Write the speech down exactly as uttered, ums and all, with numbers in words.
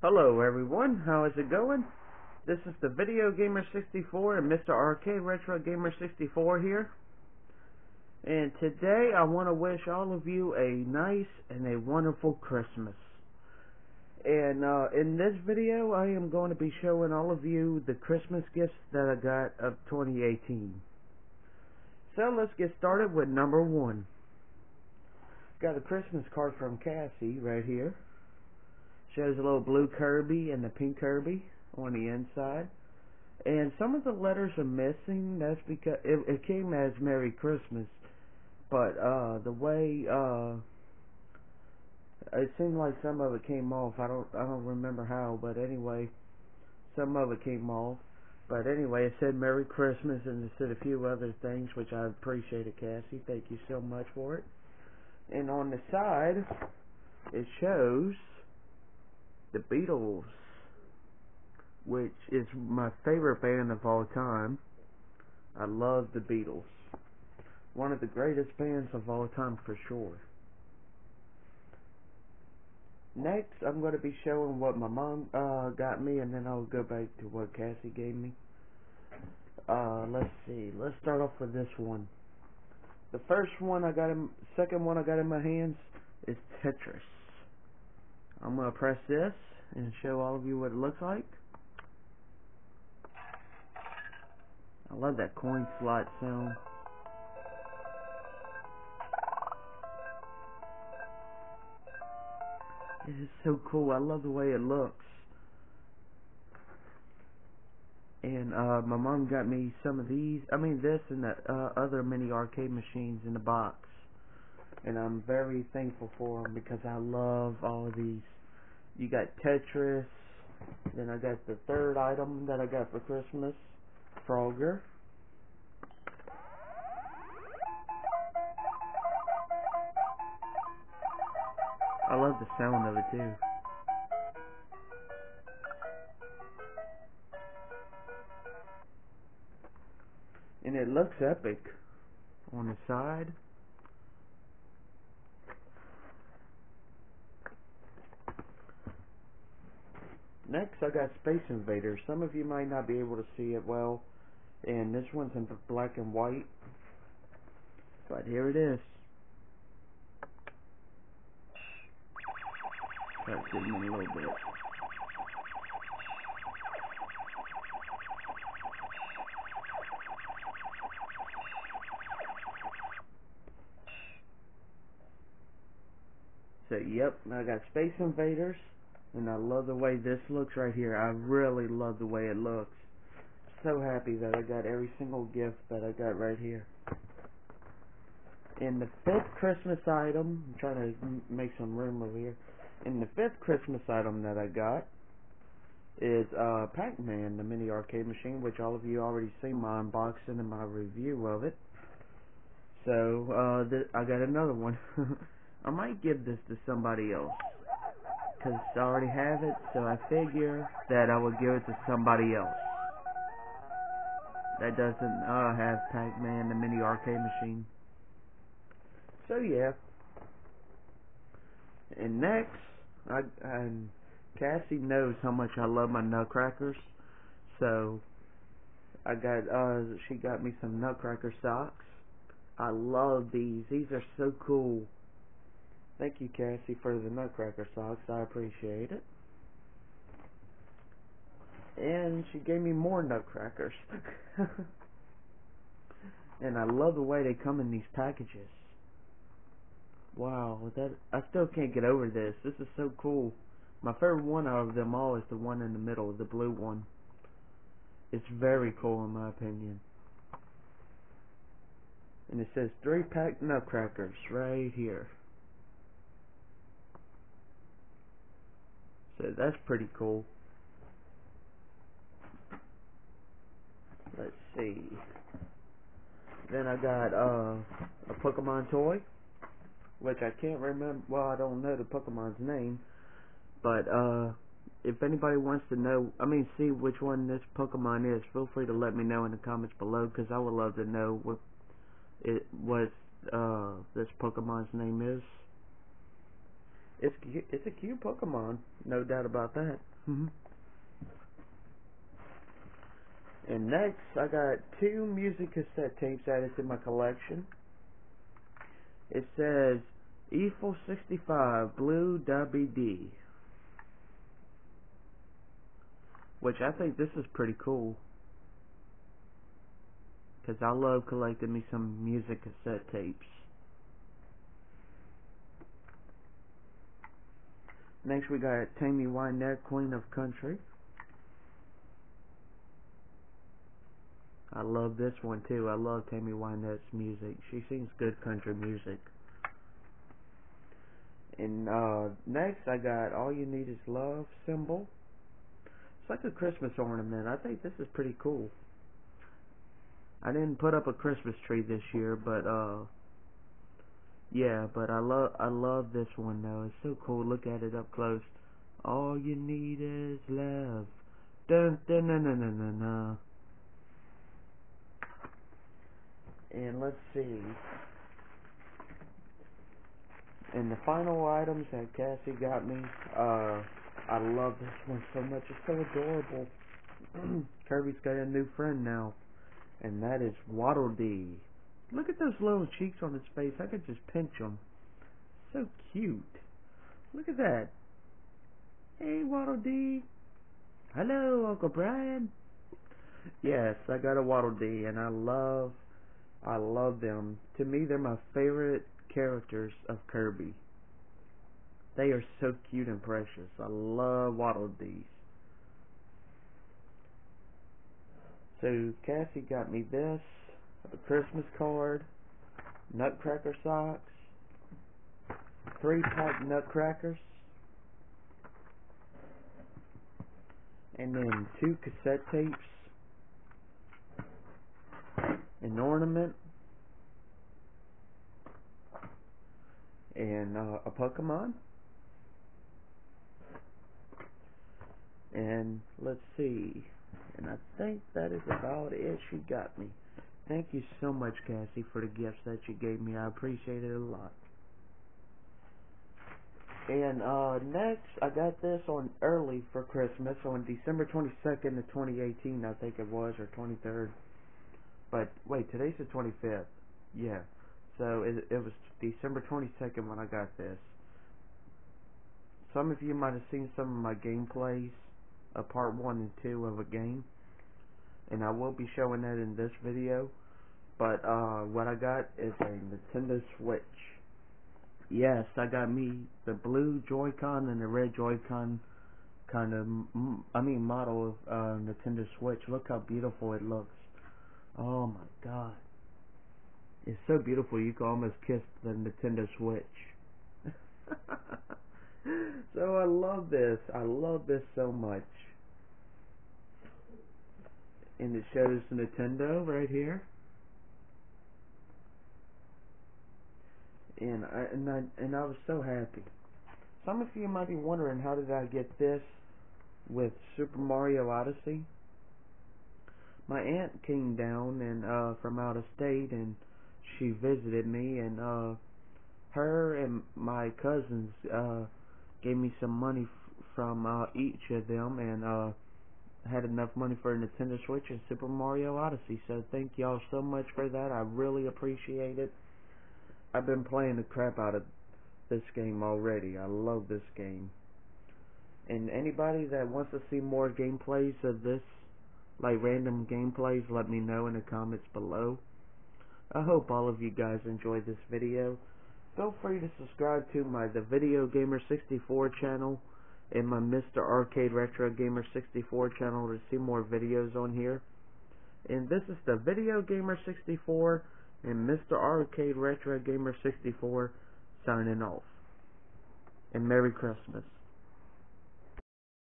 Hello everyone, how is it going? This is the Video Gamer sixty-four and Mister R K Retro Gamer sixty-four here. And today I want to wish all of you a nice and a wonderful Christmas. And uh, in this video I am going to be showing all of you the Christmas gifts that I got of twenty eighteen. So let's get started with number one. Got a Christmas card from Cassie right here. Shows a little blue Kirby and the pink Kirby on the inside. And some of the letters are missing. That's because it, it came as Merry Christmas. But uh, the way uh, it seemed like some of it came off. I don't I don't remember how, but anyway, some of it came off. But anyway, it said Merry Christmas and it said a few other things, which I appreciated, Cassie. Thank you so much for it. And on the side, it shows The Beatles, which is my favorite band of all time. I love The Beatles. One of the greatest bands of all time for sure. Next, I'm going to be showing what my mom uh, got me, and then I'll go back to what Cassie gave me. Uh, let's see. Let's start off with this one. The first one I got in, second one I got in my hands is Tetris. I'm going to press this and show all of you what it looks like. I love that coin slot sound. It is so cool. I love the way it looks. And uh, my mom got me some of these. I mean this and the uh, other mini arcade machines in the box. And I'm very thankful for them because I love all of these. You got Tetris. Then I got the third item that I got for Christmas, Frogger. I love the sound of it too. And it looks epic on the side. Next, I got Space Invaders. Some of you might not be able to see it well, and this one's in black and white, but here it is. That's it in a little bit. So, yep, I got Space Invaders. And I love the way this looks right here. I really love the way it looks. So happy that I got every single gift that I got right here. And the fifth Christmas item, I'm trying to make some room over here. And the fifth Christmas item that I got is uh, Pac-Man, the mini arcade machine, which all of you already seen my unboxing and my review of it. So uh, th I got another one. I might give this to somebody else, because I already have it, so I figure that I would give it to somebody else that doesn't uh, have Pac-Man, the mini arcade machine. So yeah. And next, I, and Cassie knows how much I love my nutcrackers, so I got uh, she got me some nutcracker socks. I love these. These are so cool. Thank you, Cassie, for the nutcracker socks. I appreciate it. And she gave me more nutcrackers. And I love the way they come in these packages. Wow, that I still can't get over this. This is so cool. My favorite one out of them all is the one in the middle, the blue one. It's very cool in my opinion. And it says three-pack nutcrackers right here. So that's pretty cool. Let's see. Then I got uh, a Pokemon toy, which I can't remember. Well, I don't know the Pokemon's name, but uh, if anybody wants to know, I mean, see which one this Pokemon is, feel free to let me know in the comments below, because I would love to know what it was. Uh, this Pokemon's name is. It's it's a cute Pokemon, no doubt about that. Mm-hmm. And next, I got two music cassette tapes added to my collection. It says E F I L sixty-five Blue W D, which I think this is pretty cool, because I love collecting me some music cassette tapes. Next we got Tammy Wynette, Queen of Country. I love this one too. I love Tammy Wynette's music. She sings good country music. And uh, next I got All You Need Is Love symbol. It's like a Christmas ornament. I think this is pretty cool. I didn't put up a Christmas tree this year, but uh, yeah, but I love I love this one though. It's so cool. Look at it up close. All you need is love. Dun dun dun dun dun dun. dun. And let's see. And the final items that Cassie got me. Uh, I love this one so much. It's so adorable. Kirby's got a new friend now, and that is Waddle Dee. Look at those little cheeks on his face. I could just pinch them. So cute. Look at that. Hey, Waddle Dee. Hello, Uncle Brian. Yes, I got a Waddle Dee, and I love, I love them. To me, they're my favorite characters of Kirby. They are so cute and precious. I love Waddle Dees. So Cassie got me this, a Christmas card, nutcracker socks, three pack nutcrackers, and then two cassette tapes, an ornament, and uh, a Pokemon. And let's see. And I think that is about it. She got me. Thank you so much, Cassie, for the gifts that you gave me. I appreciate it a lot. And uh, next, I got this on early for Christmas, on December twenty-second of twenty eighteen, I think it was, or twenty-third. But wait, today's the twenty-fifth. Yeah. So it, it was December twenty-second when I got this. Some of you might have seen some of my gameplays, a part one and two of a game, and I will be showing that in this video. But uh, what I got is a Nintendo Switch. Yes, I got me the blue Joy-Con and the red Joy-Con kind of, I mean, model of uh, Nintendo Switch. Look how beautiful it looks. Oh my God, it's so beautiful. You can almost kiss the Nintendo Switch. So I love this. I love this so much. And it shows Nintendo right here. And I, and I and I was so happy. Some of you might be wondering, how did I get this with Super Mario Odyssey? My aunt came down and uh, from out of state, and she visited me, and uh, her and my cousins uh, gave me some money f from uh, each of them, and uh, had enough money for a Nintendo Switch and Super Mario Odyssey. So thank y'all so much for that. I really appreciate it. I've been playing the crap out of this game already. I love this game. And anybody that wants to see more gameplays of this, like random gameplays, let me know in the comments below. I hope all of you guys enjoyed this video. Feel free to subscribe to my The Video Gamer sixty-four channel and my Mister Arcade Retro Gamer sixty-four channel to see more videos on here. And this is The Video Gamer sixty-four and Mister Arcade Retro Gamer sixty-four signing off. And Merry Christmas.